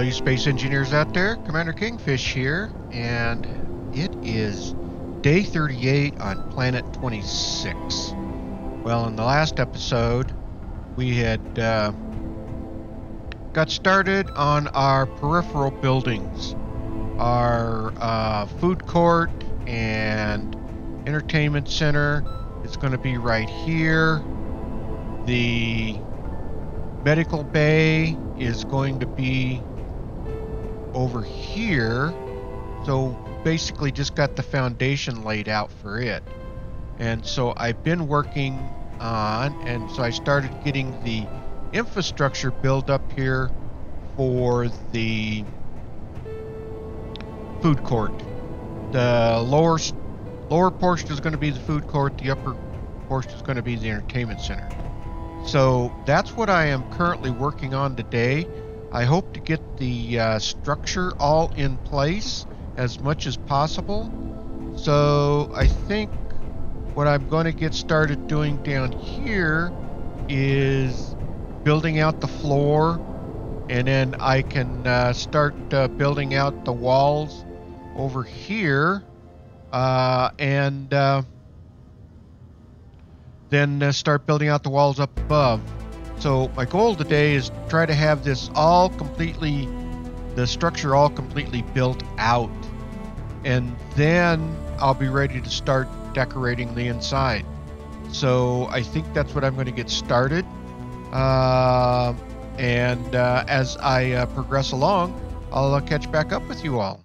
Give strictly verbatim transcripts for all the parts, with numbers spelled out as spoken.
Hello, you space engineers out there. Commander Kingfish here, and it is day thirty-eight on Planet twenty-six. Well, in the last episode, we had uh, got started on our peripheral buildings, our uh, food court and entertainment center. It's going to be right here. The medical bay is going to be over here, so basically just got the foundation laid out for it. And so I've been working on, and so I started getting the infrastructure built up here for the food court. The lower lower portion is going to be the food court, the upper portion is going to be the entertainment center. So that's what I am currently working on today. I hope to get the uh, structure all in place as much as possible. So I think what I'm going to get started doing down here is building out the floor, and then I can uh, start uh, building out the walls over here, uh, and uh, then uh, start building out the walls up above. So my goal today is to try to have this all completely, the structure all completely built out, and then I'll be ready to start decorating the inside. So I think that's what I'm going to get started, uh, and uh, as I uh, progress along, I'll uh, catch back up with you all.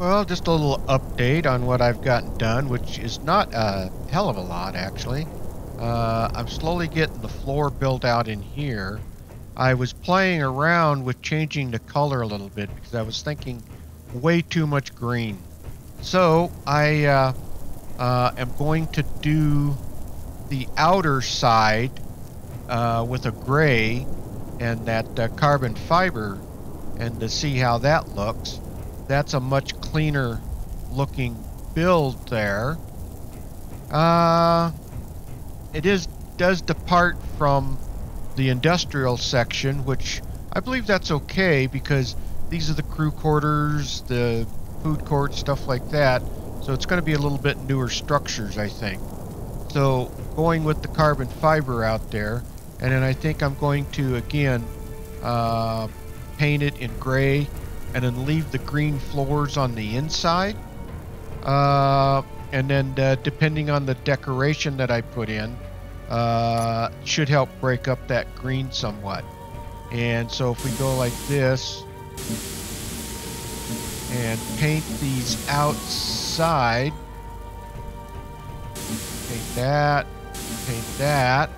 Well, just a little update on what I've gotten done, which is not a hell of a lot, actually. Uh, I'm slowly getting the floor built out in here. I was playing around with changing the color a little bit because I was thinking way too much green. So I uh, uh, am going to do the outer side uh, with a gray and that uh, carbon fiber, and to see how that looks. That's a much cleaner looking build there. Uh, it is does depart from the industrial section, which I believe that's okay because these are the crew quarters, the food court, stuff like that. So it's going to be a little bit newer structures, I think. So going with the carbon fiber out there, and then I think I'm going to again uh, paint it in gray, and then leave the green floors on the inside. Uh, and then uh, depending on the decoration that I put in, uh, should help break up that green somewhat. And so if we go like this and paint these outside, paint that, paint that,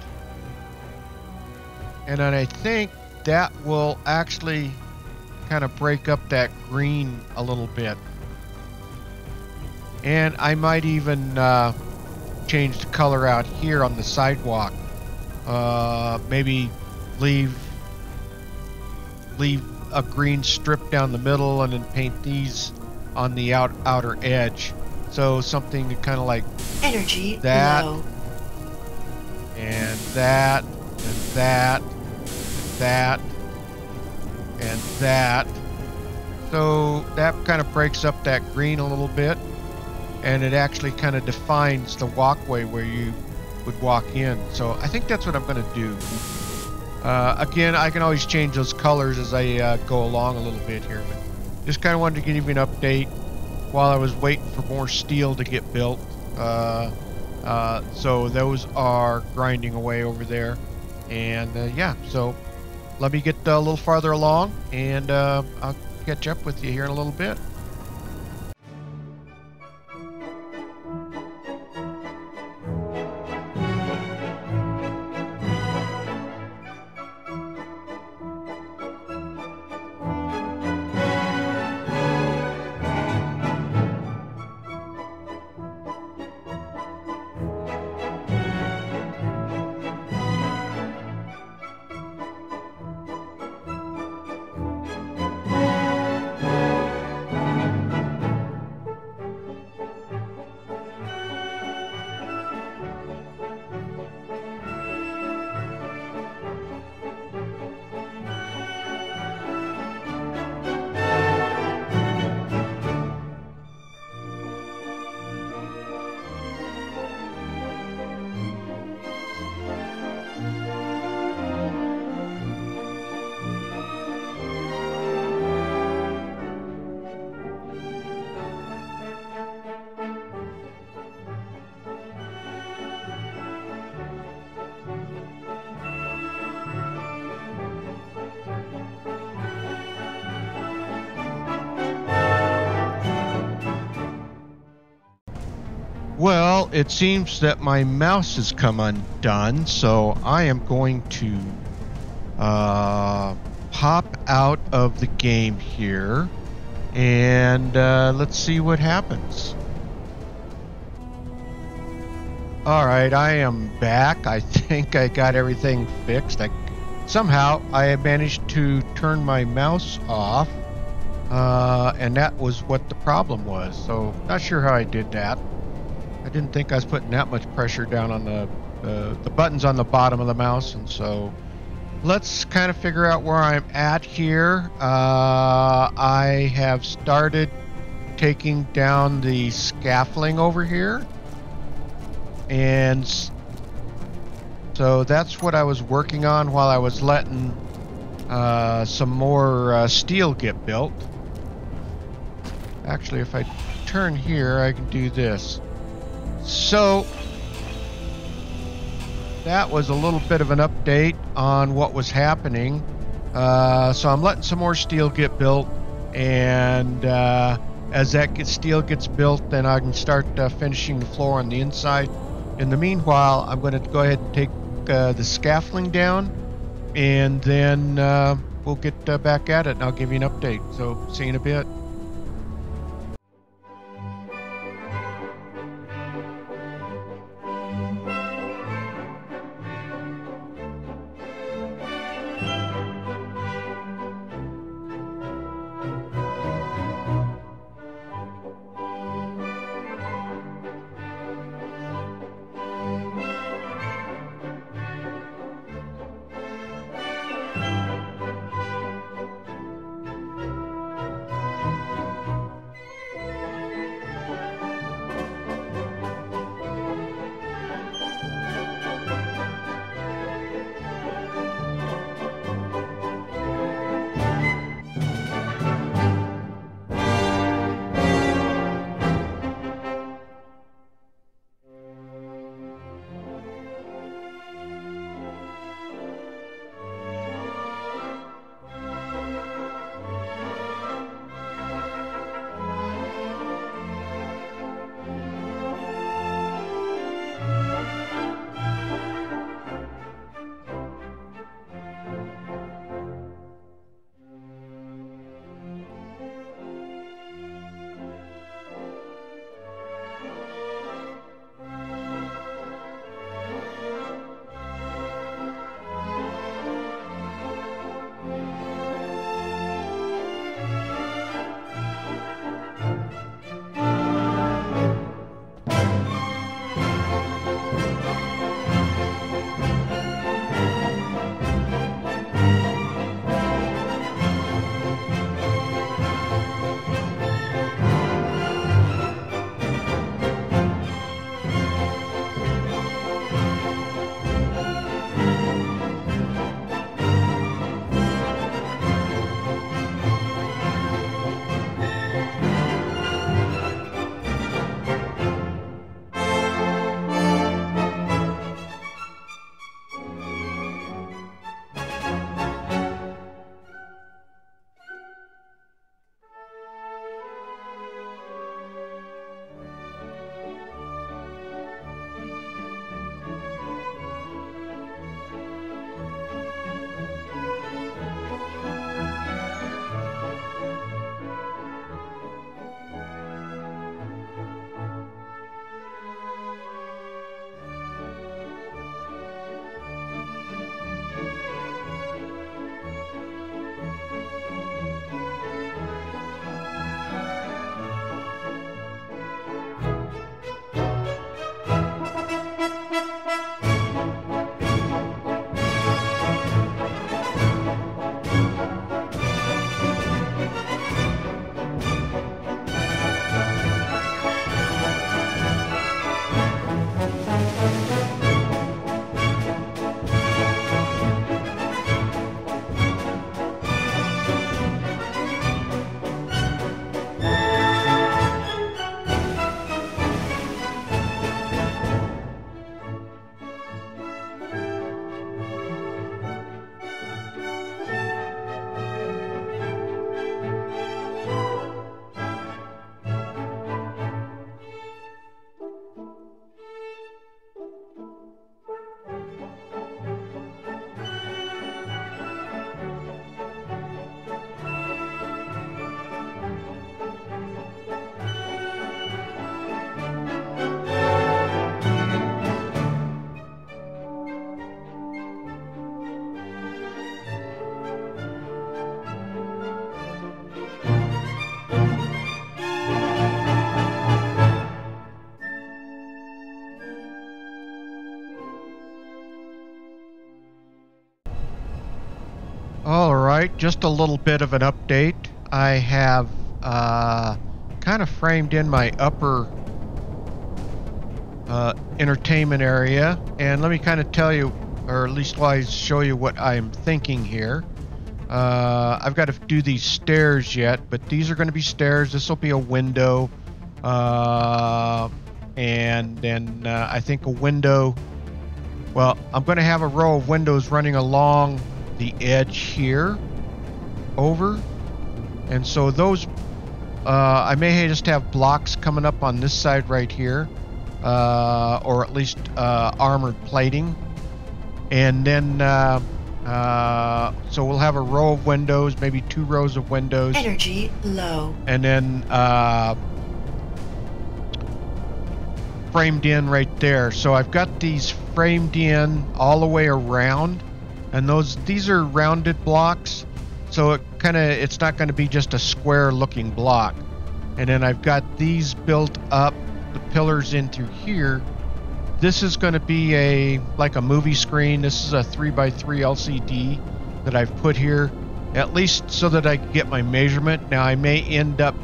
and then I think that will actually kind of break up that green a little bit. And I might even uh, change the color out here on the sidewalk. Uh, maybe leave leave a green strip down the middle and then paint these on the out, outer edge. So something kind of like energy that low. And that and that and that and that. So that kind of breaks up that green a little bit, and it actually kind of defines the walkway where you would walk in. So I think that's what I'm going to do. Uh, again, I can always change those colors as I uh, go along a little bit here, but just kind of wanted to give you an update while I was waiting for more steel to get built. Uh, uh, so those are grinding away over there, and uh, yeah, so let me get uh, a little farther along, and uh, I'll catch up with you here in a little bit. Well, it seems that my mouse has come undone, so I am going to uh, pop out of the game here, and uh, let's see what happens. All right, I am back. I think I got everything fixed. I, somehow I managed to turn my mouse off, uh, and that was what the problem was. So not sure how I did that. I didn't think I was putting that much pressure down on the uh, the buttons on the bottom of the mouse, and so let's kind of figure out where I'm at here. Uh, I have started taking down the scaffolding over here, and so that's what I was working on while I was letting uh, some more uh, steel get built. Actually, if I turn here, I can do this. So that was a little bit of an update on what was happening. Uh, so I'm letting some more steel get built, and uh, as that gets, steel gets built, then I can start uh, finishing the floor on the inside. In the meanwhile, I'm going to go ahead and take uh, the scaffolding down, and then uh, we'll get uh, back at it, and I'll give you an update. So see you in a bit. right, just a little bit of an update. I have uh, kind of framed in my upper uh, entertainment area, and let me kind of tell you, or leastwise show you what I'm thinking here. Uh, I've got to do these stairs yet, but these are going to be stairs. This will be a window, uh, and then uh, I think a window. Well, I'm going to have a row of windows running along the edge here, over, and so those, uh, I may just have blocks coming up on this side right here, uh, or at least uh, armored plating, and then, uh, uh, so we'll have a row of windows, maybe two rows of windows. Energy low. And then, uh, framed in right there. So I've got these framed in all the way around, and those these are rounded blocks, so it kind of it's not going to be just a square looking block. And then I've got these built up, the pillars into here. This is going to be a like a movie screen. This is a three by three L C D that I've put here, at least so that I can get my measurement. Now I may end up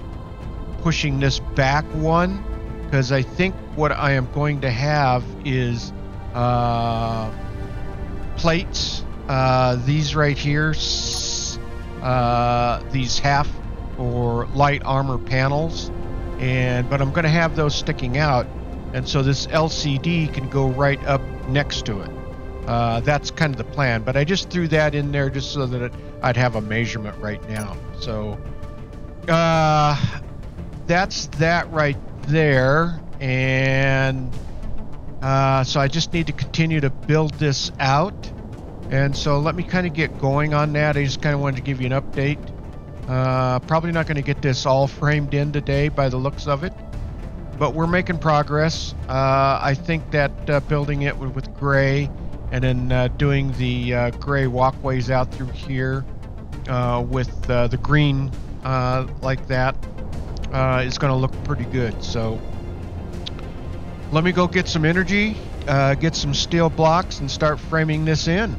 pushing this back one, because I think what I am going to have is uh, plates, uh, these right here, uh, these half or light armor panels, and but I'm going to have those sticking out, and so this L C D can go right up next to it. Uh, that's kind of the plan, but I just threw that in there just so that it, I'd have a measurement right now. So uh, that's that right there, and uh, so I just need to continue to build this out. And so let me kind of get going on that. I just kind of wanted to give you an update. Uh, probably not going to get this all framed in today by the looks of it, but we're making progress. Uh, I think that uh, building it with, with gray, and then uh, doing the uh, gray walkways out through here uh, with uh, the green uh, like that. Uh, it's going to look pretty good. So let me go get some energy, uh, get some steel blocks, and start framing this in.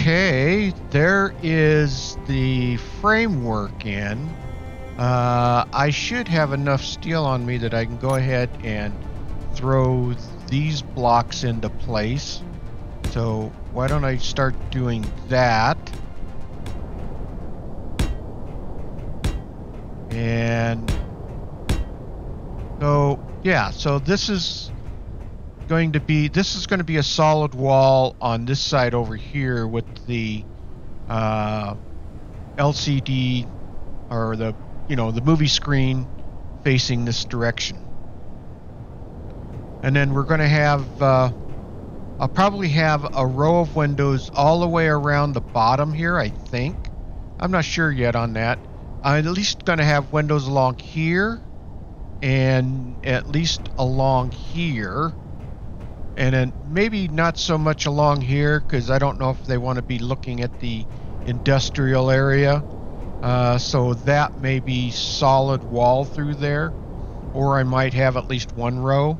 Okay, there is the framework in. Uh, I should have enough steel on me that I can go ahead and throw these blocks into place. So why don't I start doing that? And so, yeah, so this is going to be this is going to be a solid wall on this side over here with the uh, L C D, or the you know the movie screen facing this direction. And then we're going to have, uh, I'll probably have a row of windows all the way around the bottom here, I think. I'm not sure yet on that. I'm at least going to have windows along here and at least along here. And then maybe not so much along here, because I don't know if they want to be looking at the industrial area. Uh, so that may be solid wall through there. Or I might have at least one row.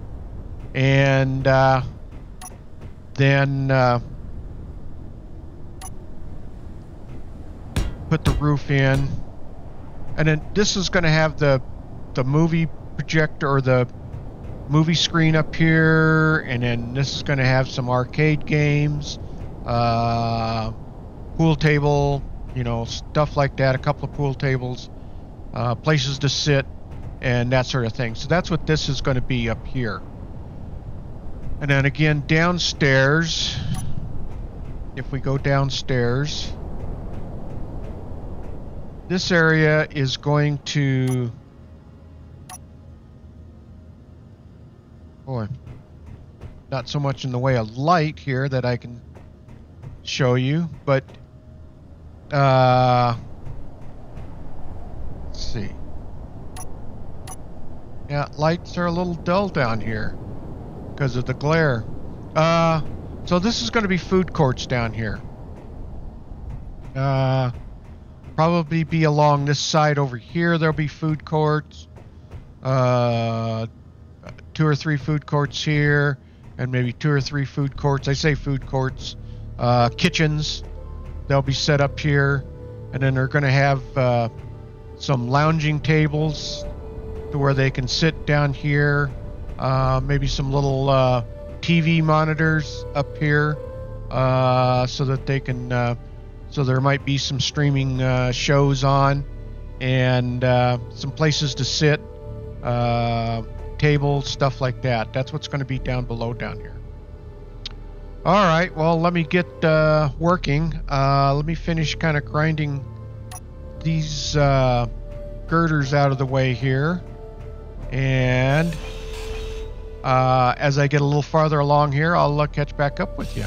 And uh, then uh, put the roof in. And then this is going to have the, the movie projector or the movie screen up here, and then this is going to have some arcade games, uh, pool table, you know, stuff like that, a couple of pool tables, uh, places to sit, and that sort of thing. So that's what this is going to be up here. And then again, downstairs, if we go downstairs, this area is going to... Boy, not so much in the way of light here that I can show you, but uh, let's see. Yeah, lights are a little dull down here because of the glare. Uh, so this is going to be food courts down here. Uh, probably be along this side over here. There'll be food courts. Uh, two or three food courts here, and maybe two or three food courts. I say food courts, uh, kitchens. They'll be set up here, and then they're going to have uh, some lounging tables to where they can sit down here. Uh, maybe some little uh, T V monitors up here, uh, so that they can. Uh, so there might be some streaming uh, shows on, and uh, some places to sit. Uh, Table, stuff like that. That's what's going to be down below down here. All right, well, let me get uh, working. Uh, let me finish kind of grinding these uh, girders out of the way here. And uh, as I get a little farther along here, I'll uh, catch back up with you.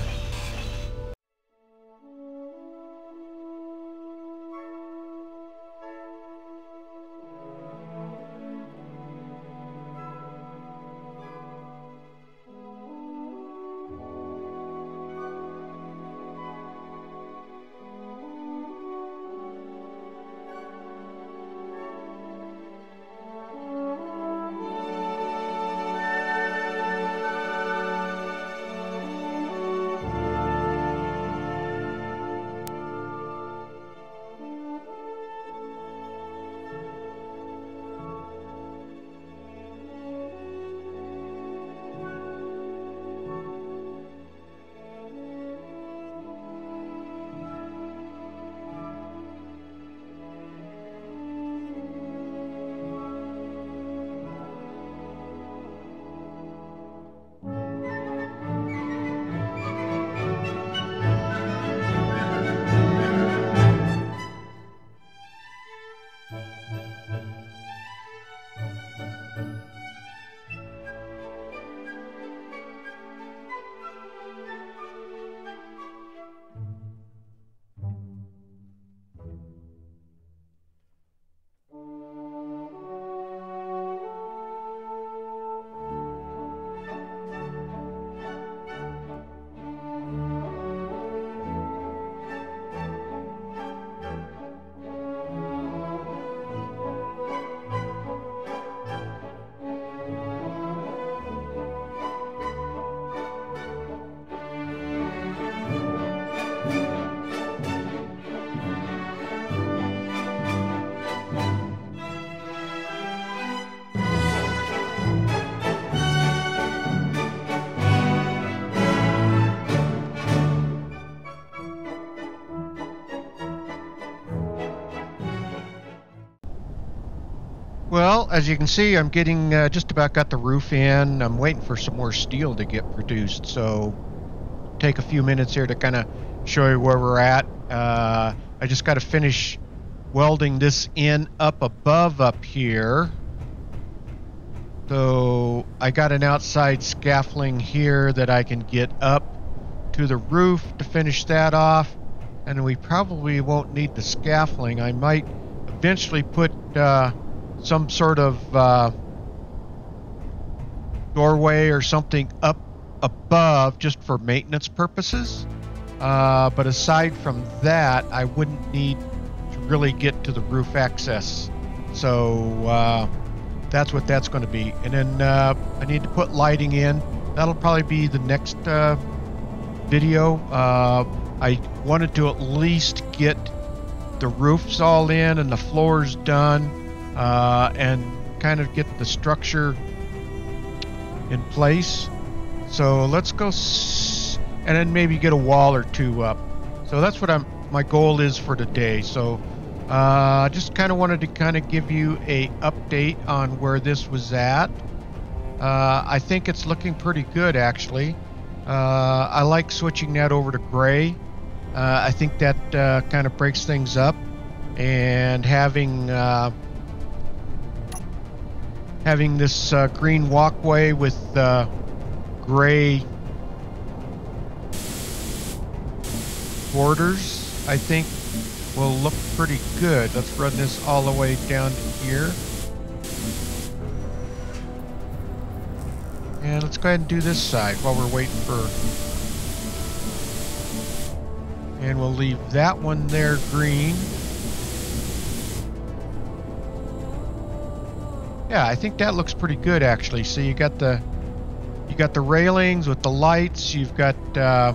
Well, as you can see, I'm getting uh, just about got the roof in. I'm waiting for some more steel to get produced, so take a few minutes here to kind of show you where we're at. Uh, I just got to finish welding this in up above up here, So I got an outside scaffolding here that I can get up to the roof to finish that off. And we probably won't need the scaffolding. I might eventually put uh, some sort of uh, doorway or something up above just for maintenance purposes. Uh, but aside from that, I wouldn't need to really get to the roof access. So uh, that's what that's going to be. And then uh, I need to put lighting in. That'll probably be the next uh, video. Uh, I wanted to at least get the roofs all in and the floors done uh, and kind of get the structure in place. So let's go s and then maybe get a wall or two up. So that's what I'm, my goal is for today. So I uh, just kind of wanted to kind of give you a update on where this was at. Uh, I think it's looking pretty good actually. Uh, I like switching that over to gray. Uh, I think that uh, kind of breaks things up, and having uh, having this uh, green walkway with uh, gray borders, I think will look pretty good. Let's run this all the way down to here. And let's go ahead and do this side while we're waiting for... And we'll leave that one there green. Yeah, I think that looks pretty good actually. So you got the you got the railings with the lights. You've got uh,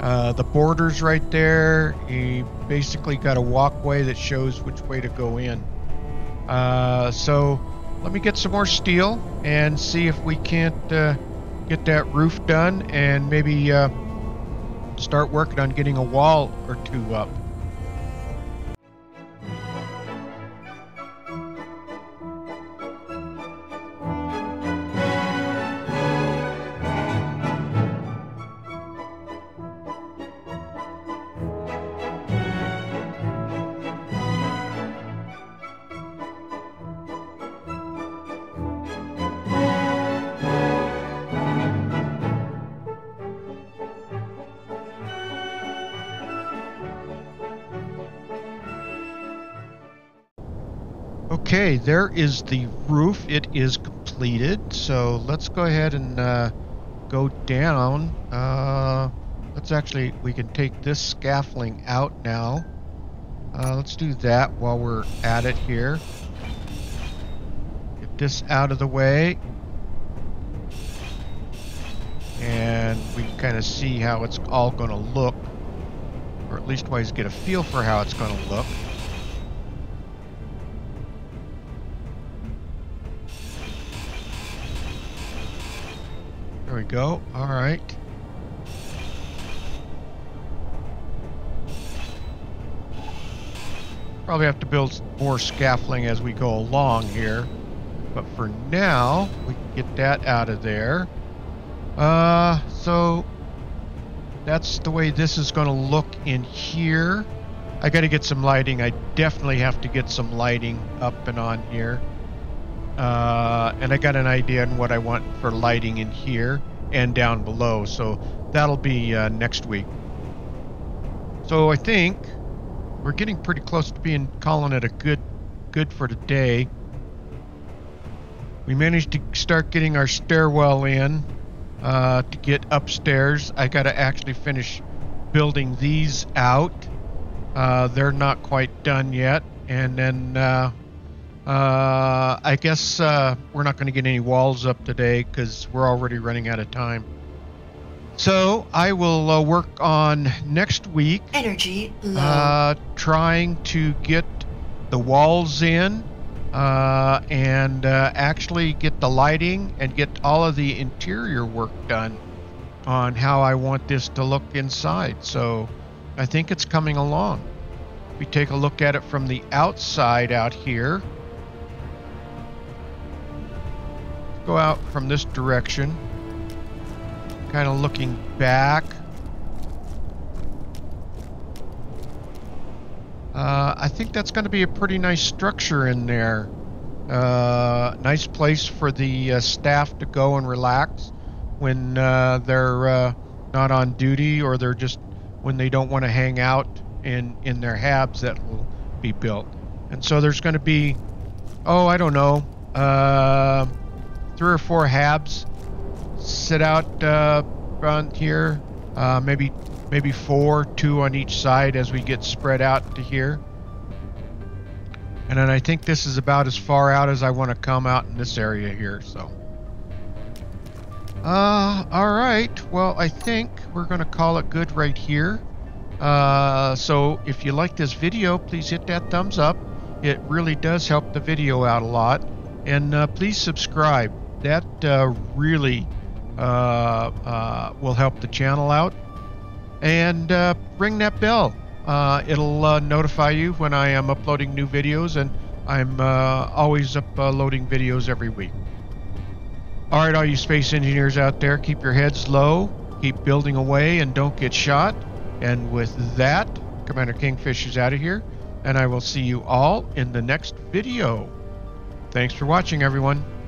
uh, the borders right there. You basically got a walkway that shows which way to go in. Uh, so let me get some more steel and see if we can't uh, get that roof done, and maybe. Uh, start working on getting a wall or two up. Okay, there is the roof. It is completed. So let's go ahead and uh, go down. Uh, let's actually, we can take this scaffolding out now. Uh, let's do that while we're at it here. Get this out of the way. And we can kind of see how it's all going to look. Or at least ways get a feel for how it's going to look. There we go. All right. Probably have to build more scaffolding as we go along here, but for now we can get that out of there. Uh, so that's the way this is going to look in here. I got to get some lighting. I definitely have to get some lighting up and on here. Uh, and I got an idea on what I want for lighting in here and down below, so that'll be uh, next week. So I think we're getting pretty close to being calling it a good good for today. We managed to start getting our stairwell in uh, to get upstairs. I gotta actually finish building these out. Uh, they're not quite done yet, and then uh, Uh, I guess uh, we're not going to get any walls up today because we're already running out of time. So I will uh, work on next week. Energy low. Uh, trying to get the walls in uh, and uh, actually get the lighting and get all of the interior work done on how I want this to look inside. So I think it's coming along. We take a look at it from the outside out here. Go out from this direction, kind of looking back. Uh, I think that's going to be a pretty nice structure in there. Uh, Uh, nice place for the uh, staff to go and relax when uh, they're uh, not on duty, or they're just when they don't want to hang out in in their habs that will be built. And so there's going to be, oh, I don't know, uh, three or four habs sit out uh, front here, uh, maybe maybe four, two on each side as we get spread out to here. And then I think this is about as far out as I want to come out in this area here, so. Uh, all right, well, I think we're gonna call it good right here. Uh, so if you like this video, please hit that thumbs up. It really does help the video out a lot. And uh, please subscribe. That uh, really uh, uh, will help the channel out. And uh, ring that bell. Uh, it'll uh, notify you when I am uploading new videos, and I'm uh, always uploading videos every week. All right, all you space engineers out there, keep your heads low, keep building away, and don't get shot. And with that, Commander Kingfish is out of here, and I will see you all in the next video. Thanks for watching, everyone.